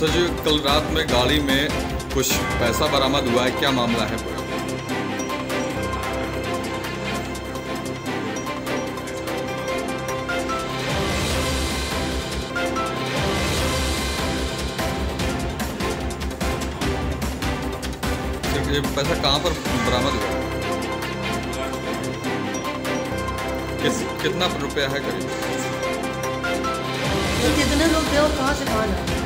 Sir जी, कल रात में गाड़ी में कुछ पैसा बरामद हुआ है, क्या मामला है पूरा? ये पैसा कहाँ पर बरामद हुआ? कितना रुपया है करीब? तो कितने लोग थे और कहाँ से कहाँ जा रहे हैं?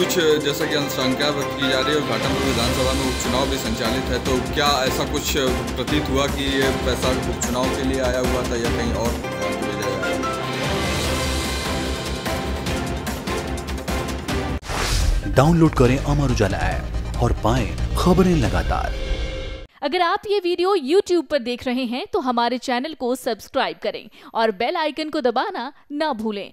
कुछ जैसा कि अनुशंका व्यक्त की जा रही है और घाटमपुर विधानसभा में उपचुनाव भी संचालित है, तो क्या ऐसा कुछ प्रतीत हुआ कि ये पैसा उपचुनाव के लिए आया हुआ था या कहीं और भेजा गया? डाउनलोड करें अमर उजाला ऐप और पाएं खबरें लगातार। अगर आप ये वीडियो YouTube पर देख रहे हैं तो हमारे चैनल को सब्सक्राइब करें और बेल आइकन को दबाना ना भूलें।